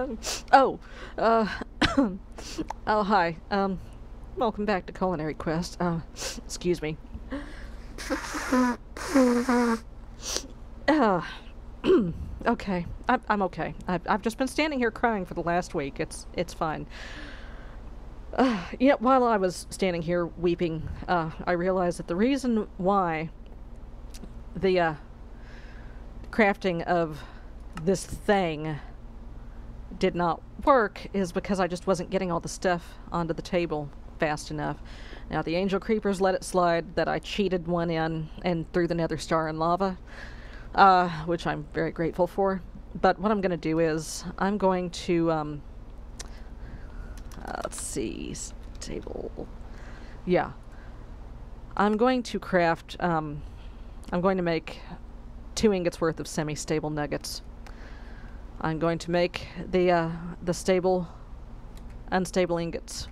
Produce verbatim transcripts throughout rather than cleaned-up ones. Um, oh, uh, oh, hi. Um, welcome back to Culinary Quest. Uh, excuse me. Uh, okay, I'm, I'm okay. I've, I've just been standing here crying for the last week. It's, it's fine. Uh, yeah, while I was standing here weeping, uh, I realized that the reason why the, uh, crafting of this thing did not work is because I just wasn't getting all the stuff onto the table fast enough. Now, the angel creepers let it slide that I cheated one in and threw the nether star in lava, uh, which I'm very grateful for. But what I'm going to do is I'm going to, um, uh, let's see, table, yeah. I'm going to craft, um, I'm going to make two ingots worth of semi-stable nuggets. I'm going to make the uh, the stable, unstable ingots,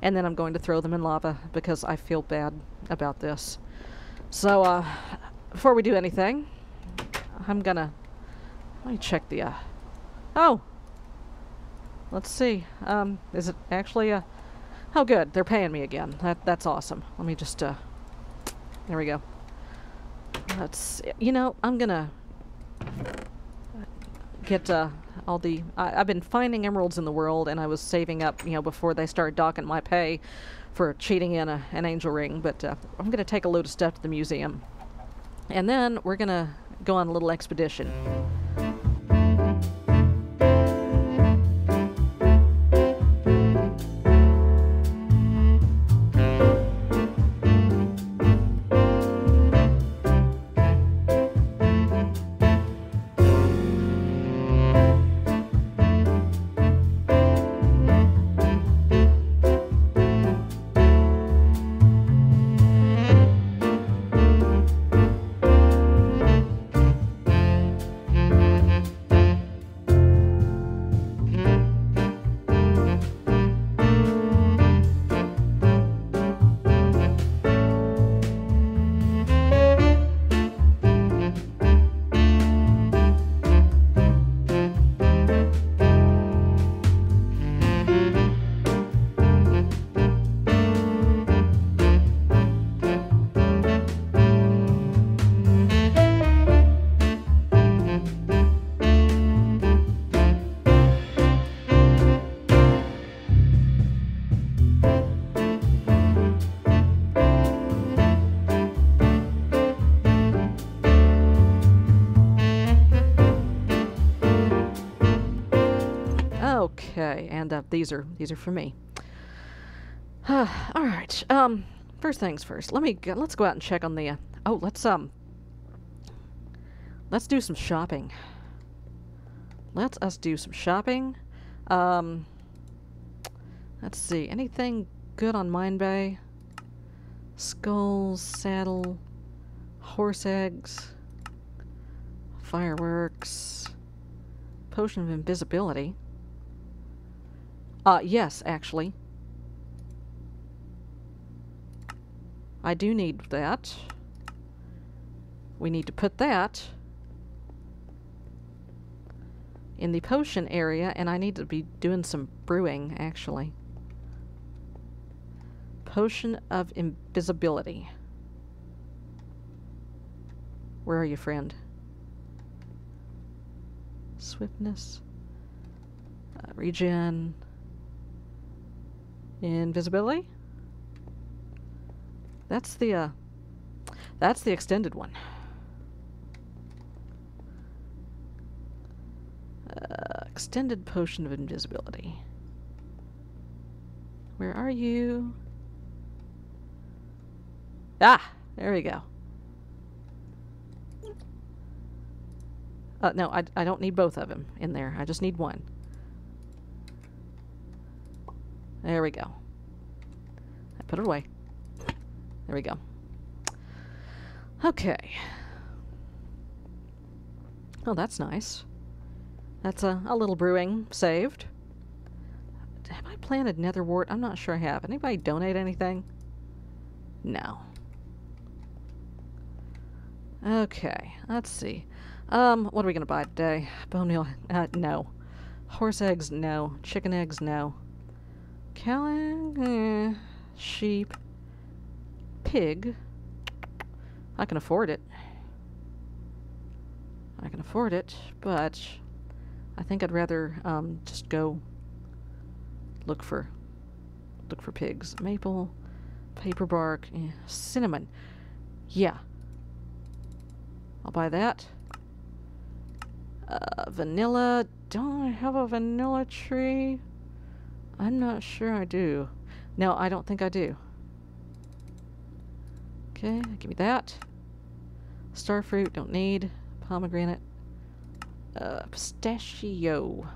and then I'm going to throw them in lava because I feel bad about this. So uh, before we do anything, I'm gonna let me check the. Uh, oh, let's see. Um, is it actually a? Oh, good. They're paying me again. That that's awesome. Let me just. Uh, there we go. Let's. See. You know, I'm gonna. Get uh, all the I, I've been finding emeralds in the world, and I was saving up, you know, before they started docking my pay for cheating in a, an angel ring. But uh, I'm gonna take a load of stuff to the museum, and then we're gonna go on a little expedition. Okay, and uh, these are these are for me. Uh, all right. Um, first things first. Let me go, let's go out and check on the. Uh, oh, let's um. Let's do some shopping. Let's us do some shopping. Um. Let's see. Anything good on Mine Bay? Skulls, saddle, horse eggs, fireworks, potion of invisibility. Uh, yes, actually. I do need that. We need to put that in the potion area, and I need to be doing some brewing, actually. Potion of invisibility. Where are you, friend? Swiftness. Uh, regen. Invisibility? That's the, uh, that's the extended one. Uh, extended potion of invisibility. Where are you? Ah! There we go. Uh, no, I, I don't need both of them in there. I just need one. There we go. I put it away. There we go. Okay. Oh, that's nice. That's a, a little brewing saved. Have I planted nether wart? I'm not sure I have. Anybody donate anything? No. Okay. Let's see. Um, what are we going to buy today? Bone meal? Uh, no. Horse eggs, no. Chicken eggs, no. Cow egg, eh. Sheep. Pig. I can afford it. I can afford it, but I think I'd rather um, just go look for look for pigs. Maple, paper bark, eh. Cinnamon. Yeah. I'll buy that. Uh, vanilla. Don't I have a vanilla tree? I'm not sure I do. No, I don't think I do. Okay, give me that. Starfruit, don't need. Pomegranate. Uh, pistachio.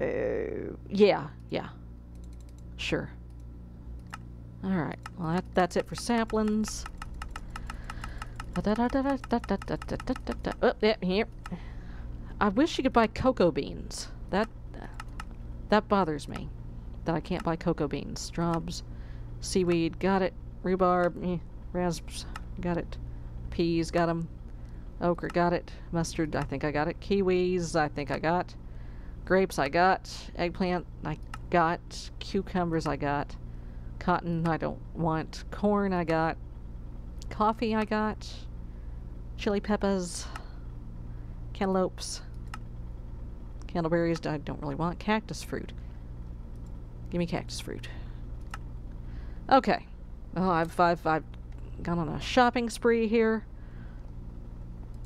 Uh, yeah, yeah. Sure. Alright, well that, that's it for saplings. Oh, yeah, here. I wish you could buy cocoa beans. That that bothers me. That I can't buy cocoa beans. Straws, seaweed, got it. Rhubarb, eh, rasps, got it. Peas, got them. Okra, got it. Mustard, I think I got it. Kiwis, I think I got. Grapes, I got. Eggplant, I got. Cucumbers, I got. Cotton, I don't want. Corn, I got. Coffee, I got. Chili peppers. Cantaloupes. Candleberries, I don't really want. Cactus fruit. Give me cactus fruit. Okay. Oh, I've, I've, I've gone on a shopping spree here.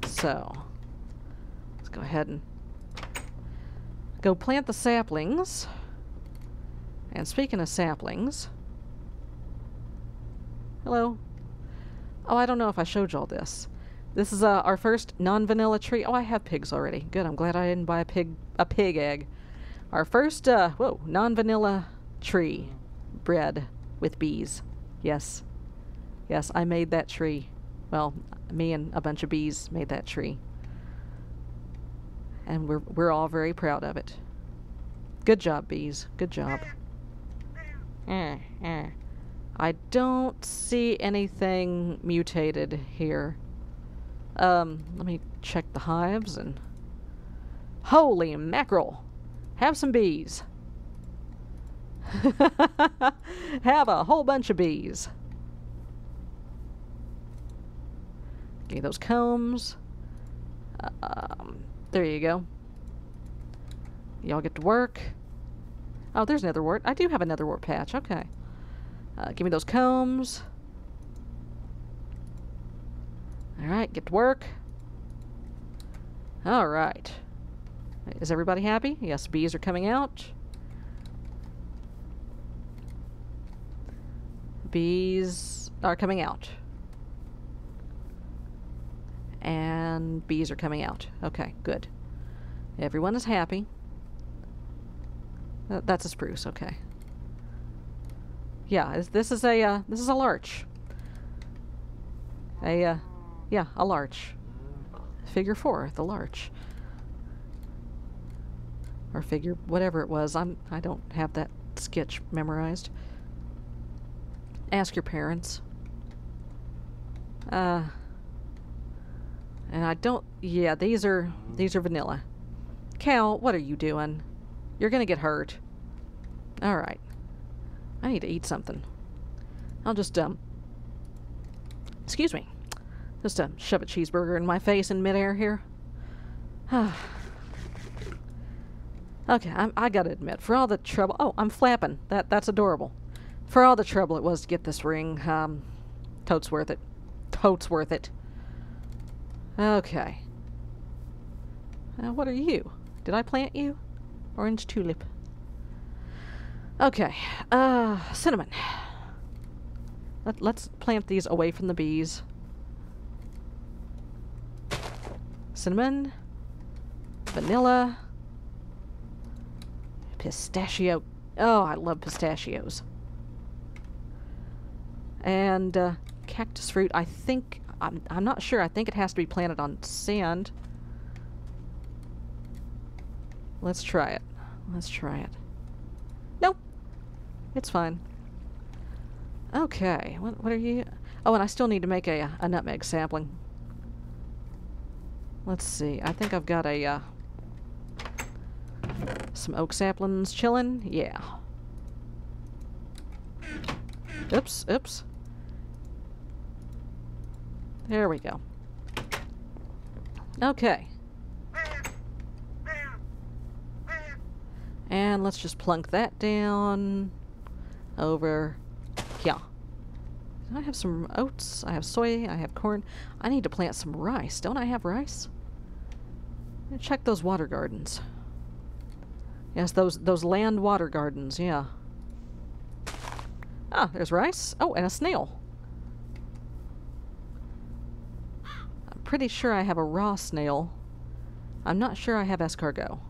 So, let's go ahead and go plant the saplings. And speaking of saplings... Hello. Oh, I don't know if I showed you all this. This is uh, our first non-vanilla tree. Oh, I have pigs already. Good, I'm glad I didn't buy a pig a pig egg. Our first, uh, whoa, non-vanilla tree bred with bees. Yes. Yes, I made that tree. Well, me and a bunch of bees made that tree. And we're, we're all very proud of it. Good job, bees. Good job. Eh, eh. I don't see anything mutated here. Um, let me check the hives and... Holy mackerel! Have some bees! Have a whole bunch of bees! Give me those combs. Um, there you go. Y'all get to work. Oh, there's another wart. I do have another wart patch. Okay. Uh, give me those combs. Alright, get to work. Alright. Is everybody happy? Yes, bees are coming out. Bees are coming out. And bees are coming out. Okay, good. Everyone is happy. Uh, that's a spruce, okay. Yeah, this is a uh, this is a larch. A uh, yeah, a larch. Figure four, the larch, or figure whatever it was. I'm I don't have that sketch memorized. Ask your parents. Uh, and I don't. Yeah, these are these are vanilla. Cal, what are you doing? You're gonna get hurt. All right. I need to eat something. I'll just, um, excuse me, just um, shove a cheeseburger in my face in midair here. Okay, I'm, I gotta admit, for all the trouble, oh, I'm flapping, that, that's adorable. For all the trouble it was to get this ring, um, totes worth it. Totes worth it. Okay. Now, what are you? Did I plant you? Orange tulip. Okay, uh, cinnamon. Let, let's plant these away from the bees. Cinnamon. Vanilla. Pistachio. Oh, I love pistachios. And, uh, cactus fruit. I think, I'm, I'm not sure. I think it has to be planted on sand. Let's try it. Let's try it. It's fine. Okay, what, what are you... Oh, and I still need to make a, a nutmeg sapling. Let's see. I think I've got a, uh, some oak saplings chilling. Yeah. Oops, oops. There we go. Okay. And let's just plunk that down over here. I have some oats, I have soy, I have corn. I need to plant some rice. Don't I have rice? Check those water gardens. Yes, those those land water gardens, yeah. Ah, there's rice. Oh, and a snail. I'm pretty sure I have a raw snail. I'm not sure I have escargot.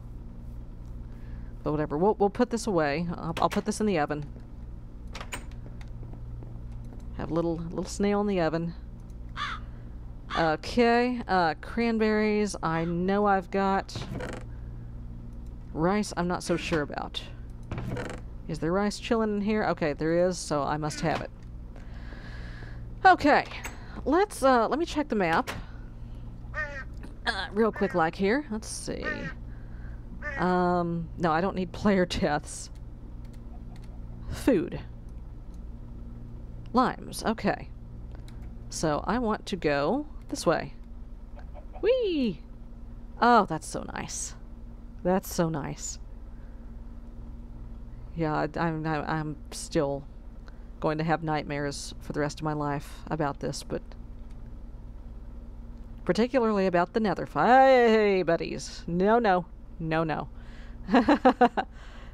But whatever, we'll, we'll put this away. I'll, I'll put this in the oven. Have little little snail in the oven. Okay, uh, cranberries. I know I've got rice. I'm not so sure about. Is there rice chilling in here? Okay, there is. So I must have it. Okay, let's uh, let me check the map uh, real quick, like here. Let's see. Um, no, I don't need player deaths. Food. Limes, okay. So I want to go this way. Whee! Oh, that's so nice. That's so nice. Yeah, I, I'm, I'm still going to have nightmares for the rest of my life about this, but particularly about the nether. Hey, buddies. No, no. No, no.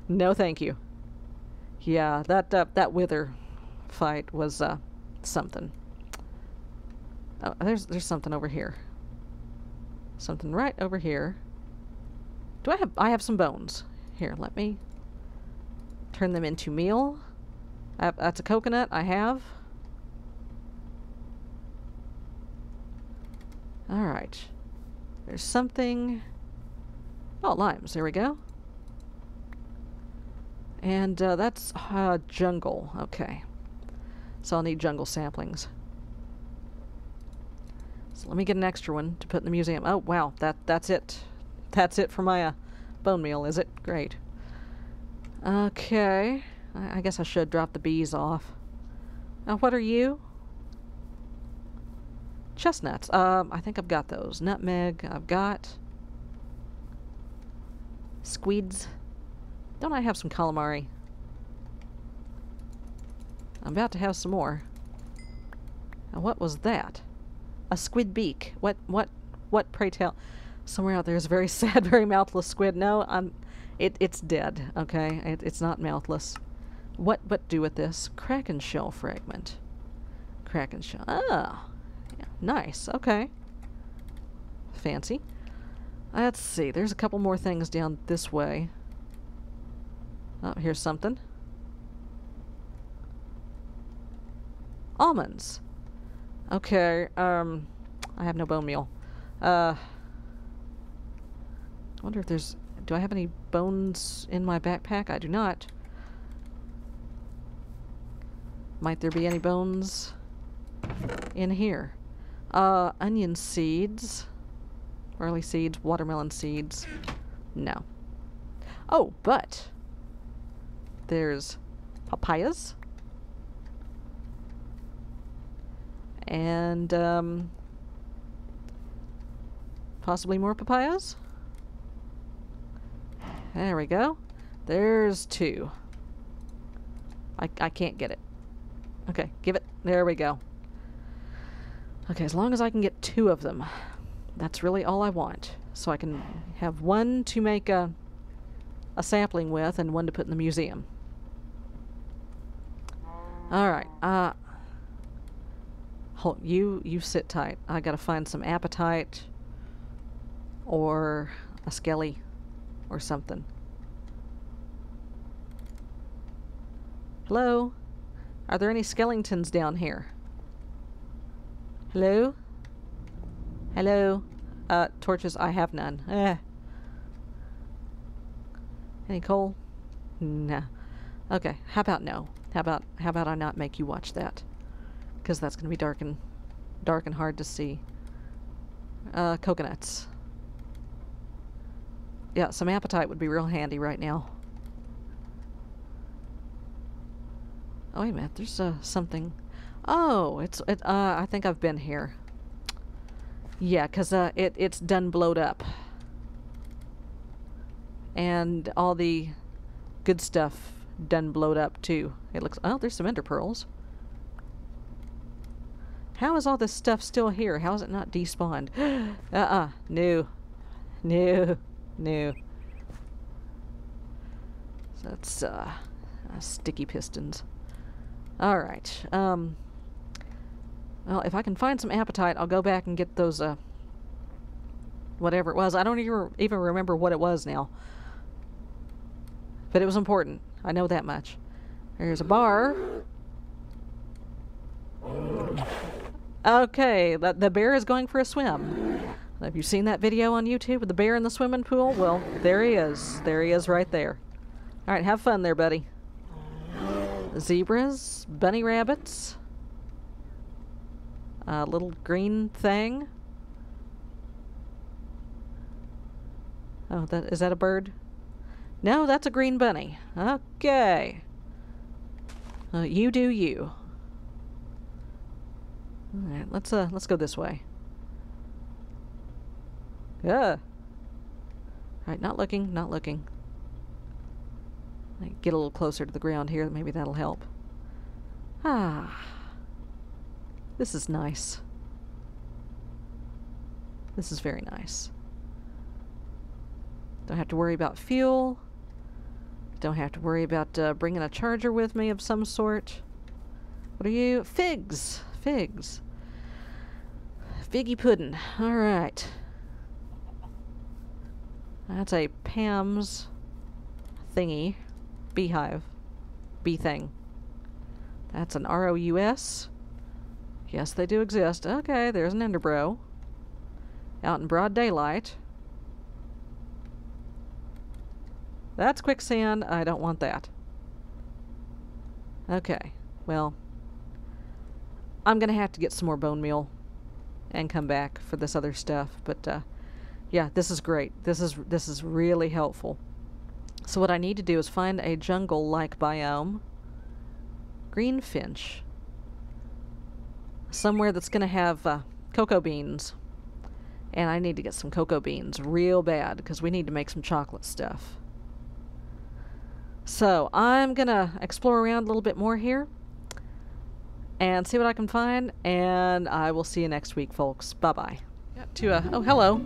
No, thank you. Yeah, that, uh, that wither fight was uh something. Oh, there's there's something over here. Something right over here. Do I have I have some bones here? Let me turn them into meal. I have, that's a coconut I have. All right. There's something. Oh, limes. There we go. And uh, that's uh, jungle. Okay. So I'll need jungle saplings. So let me get an extra one to put in the museum. Oh, wow. That, that's it. That's it for my uh, bone meal, is it? Great. Okay. I, I guess I should drop the bees off. Now, what are you? Chestnuts. Um, I think I've got those. Nutmeg. I've got... squeeds. Don't I have some calamari? I'm about to have some more. Now, what was that? A squid beak. What, what, what, pray tell? Somewhere out there is a very sad, very mouthless squid. No, I'm, it, it's dead, okay? It, it's not mouthless. What, what do with this? Kraken shell fragment. Kraken shell. Ah, yeah, nice, okay. Fancy. Let's see, there's a couple more things down this way. Oh, here's something. Almonds. Okay, um, I have no bone meal. Uh, I wonder if there's... do I have any bones in my backpack? I do not. Might there be any bones in here? Uh, onion seeds. Early seeds, watermelon seeds. No. Oh, but there's papayas. And, um, possibly more papayas? There we go. There's two. I, I can't get it. Okay, give it. There we go. Okay, as long as I can get two of them, that's really all I want. So I can have one to make a, a sampling with and one to put in the museum. Alright, uh... hold, you you sit tight. I gotta find some appetite or a skelly or something. Hello? Are there any skeletons down here? Hello? Hello? Uh, torches? I have none. Eh. Any coal? Nah. Okay, how about no? How about how about I not make you watch that? Because that's going to be dark and, dark and hard to see. Uh, coconuts. yeah, some appetite would be real handy right now. Oh, wait a minute. There's uh, something. Oh, it's. It, uh, I think I've been here. Yeah, because uh, it, it's done blowed up. And all the good stuff done blowed up, too. It looks... Oh, there's some ender pearls. How is all this stuff still here? How is it not despawned? Uh-uh. No. No. No. So that's, uh... sticky pistons. Alright. Um, well, if I can find some appetite, I'll go back and get those, uh... whatever it was. I don't even, even remember what it was now. But it was important. I know that much. There's a bar. Okay, the, the bear is going for a swim. Have you seen that video on YouTube with the bear in the swimming pool? Well, there he is. There he is right there. Alright, have fun there, buddy. Zebras, bunny rabbits, a little green thing. Oh, that is that a bird? No, that's a green bunny. Okay. Uh, you do you. All right, let's uh, let's go this way. Yeah. All right, not looking, not looking. Get a little closer to the ground here. Maybe that'll help. Ah, this is nice. This is very nice. Don't have to worry about fuel. Don't have to worry about uh, bringing a charger with me of some sort. What are you? Figs. Figs. Figgy pudding. All right. That's a Pam's thingy. Beehive. Bee thing. That's an R O U S. Yes, they do exist. Okay, there's an enderbro. Out in broad daylight. That's quicksand. I don't want that. Okay. Well, I'm going to have to get some more bone meal and come back for this other stuff. But, uh, yeah, this is great. This is, this is really helpful. So what I need to do is find a jungle-like biome. Greenfinch. Somewhere that's going to have uh, cocoa beans. And I need to get some cocoa beans real bad because we need to make some chocolate stuff. So, I'm going to explore around a little bit more here and see what I can find, and I will see you next week, folks. Bye-bye. Got to, uh, oh, hello.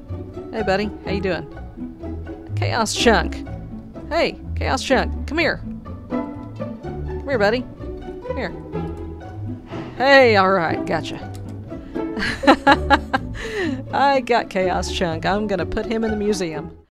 Hey, buddy. How you doing? Chaos Chunk. Hey, Chaos Chunk. Come here. Come here, buddy. Come here. Hey, all right. Gotcha. I got Chaos Chunk. I'm going to put him in the museum.